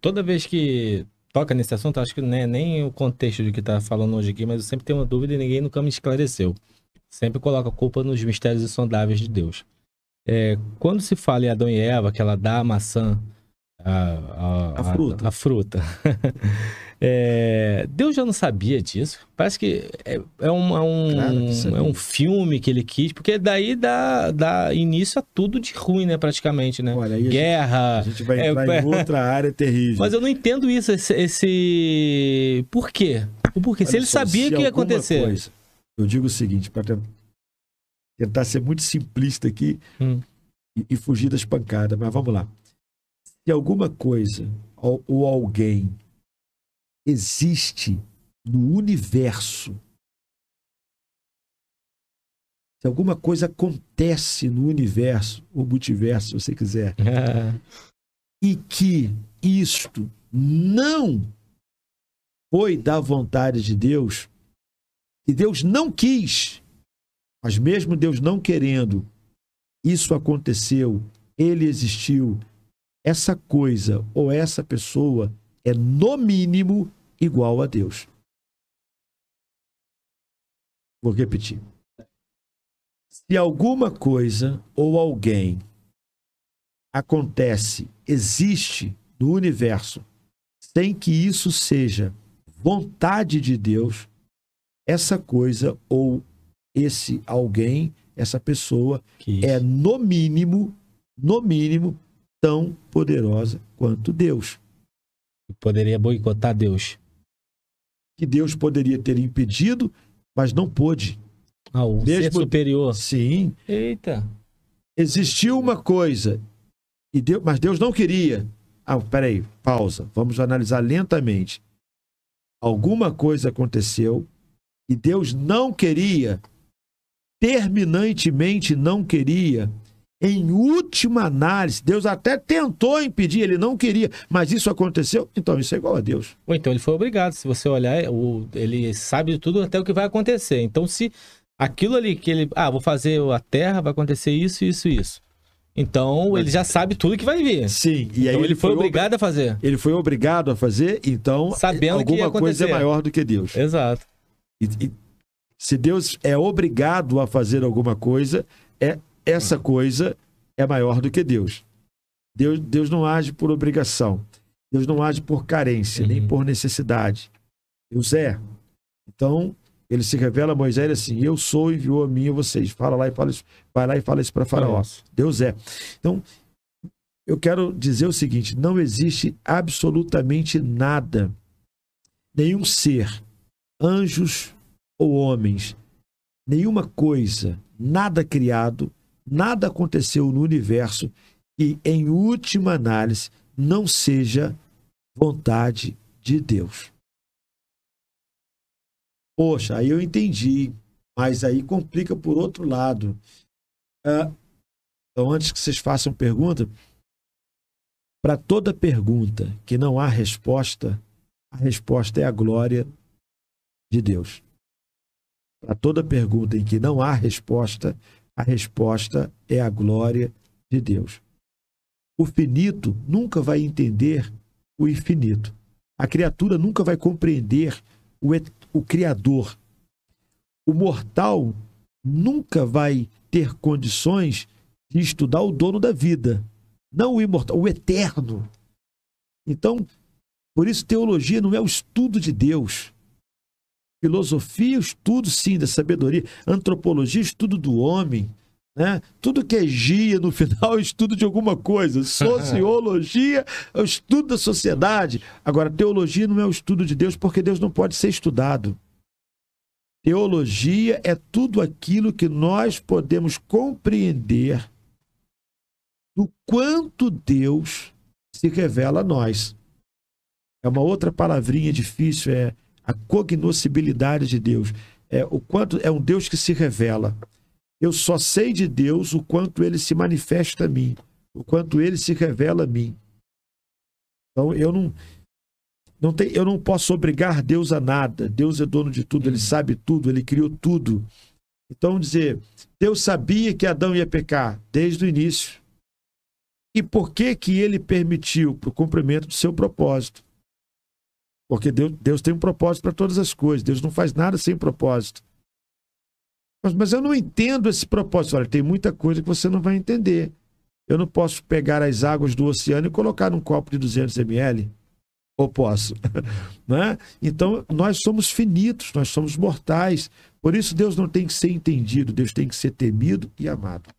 toda vez que toca nesse assunto, acho que não é nem o contexto do que está falando hoje aqui, mas eu sempre tenho uma dúvida e ninguém nunca me esclareceu. Sempre coloca a culpa nos mistérios insondáveis de Deus. Quando se fala em Adão e Eva, que ela dá a maçã, a fruta. Deus já não sabia disso. Parece que é um filme que ele quis, porque daí dá início a tudo de ruim, né? Praticamente, né? Olha, guerra. A gente vai entrar em outra área terrível. Mas eu não entendo isso, esse... Por quê? O porquê? Olha, se ele sabia que ia acontecer. Eu digo o seguinte, para tentar ser muito simplista aqui e fugir das pancadas, mas vamos lá. Se alguma coisa ou alguém existe no universo, se alguma coisa acontece no universo, ou multiverso, se você quiser, e que isto não foi da vontade de Deus, e Deus não quis, mas mesmo Deus não querendo, isso aconteceu, ele existiu, essa coisa ou essa pessoa é, no mínimo, igual a Deus. Vou repetir. Se alguma coisa ou alguém acontece, existe no universo, sem que isso seja vontade de Deus, essa coisa ou esse alguém, essa pessoa, é, no mínimo, tão poderosa quanto Deus. Poderia boicotar Deus. Que Deus poderia ter impedido, mas não pôde. O ser superior. Sim. Eita. Existiu uma coisa, e Deus, mas Deus não queria. Peraí, pausa. Vamos analisar lentamente. Alguma coisa aconteceu e Deus não queria, terminantemente não queria. Em última análise, Deus até tentou impedir, ele não queria, mas isso aconteceu, então isso é igual a Deus. Ou então ele foi obrigado, se você olhar, ele sabe de tudo até o que vai acontecer. Então se aquilo ali que ele... vou fazer a terra, vai acontecer isso, isso, isso. Então ele já sabe tudo que vai vir. Sim. E aí então ele foi obrigado a fazer. Ele foi obrigado a fazer, então sabendo alguma que ia acontecer. Coisa é maior do que Deus. Exato. E se Deus é obrigado a fazer alguma coisa, essa coisa é maior do que Deus. Deus não age por obrigação. Deus não age por carência, nem por necessidade. Deus é. Então, ele se revela a Moisés assim, eu sou, enviou a mim e vocês. Fala lá e fala isso. Vai lá e fala isso para Faraó. Deus é. Então, eu quero dizer o seguinte, não existe absolutamente nada, nenhum ser, anjos ou homens, nenhuma coisa, nada criado, nada aconteceu no universo e, em última análise, não seja vontade de Deus. Poxa, aí eu entendi, mas aí complica por outro lado. Então, antes que vocês façam pergunta, para toda pergunta que não há resposta, a resposta é a glória de Deus. Para toda pergunta em que não há resposta, a resposta é a glória de Deus. O finito nunca vai entender o infinito. A criatura nunca vai compreender o Criador. O mortal nunca vai ter condições de estudar o dono da vida. Não o imortal, o eterno. Então, por isso, teologia não é o estudo de Deus. Filosofia, o estudo, sim, da sabedoria. Antropologia, estudo do homem. Né? Tudo que é gia, no final, estudo de alguma coisa. Sociologia, é o estudo da sociedade. Agora, teologia não é o estudo de Deus, porque Deus não pode ser estudado. Teologia é tudo aquilo que nós podemos compreender do quanto Deus se revela a nós. É uma outra palavrinha difícil, a cognoscibilidade de Deus, o quanto é um Deus que se revela. Eu só sei de Deus o quanto ele se manifesta a mim, o quanto ele se revela a mim. Então eu não posso obrigar Deus a nada. Deus é dono de tudo, ele sabe tudo, ele criou tudo. Então dizer, Deus sabia que Adão ia pecar desde o início E por que que ele permitiu? Para o cumprimento do seu propósito. Porque Deus tem um propósito para todas as coisas. Deus não faz nada sem propósito. Mas eu não entendo esse propósito. Olha, tem muita coisa que você não vai entender. Eu não posso pegar as águas do oceano e colocar num copo de 200 ml. Ou posso? Né? Então, nós somos finitos, nós somos mortais. Por isso, Deus não tem que ser entendido. Deus tem que ser temido e amado.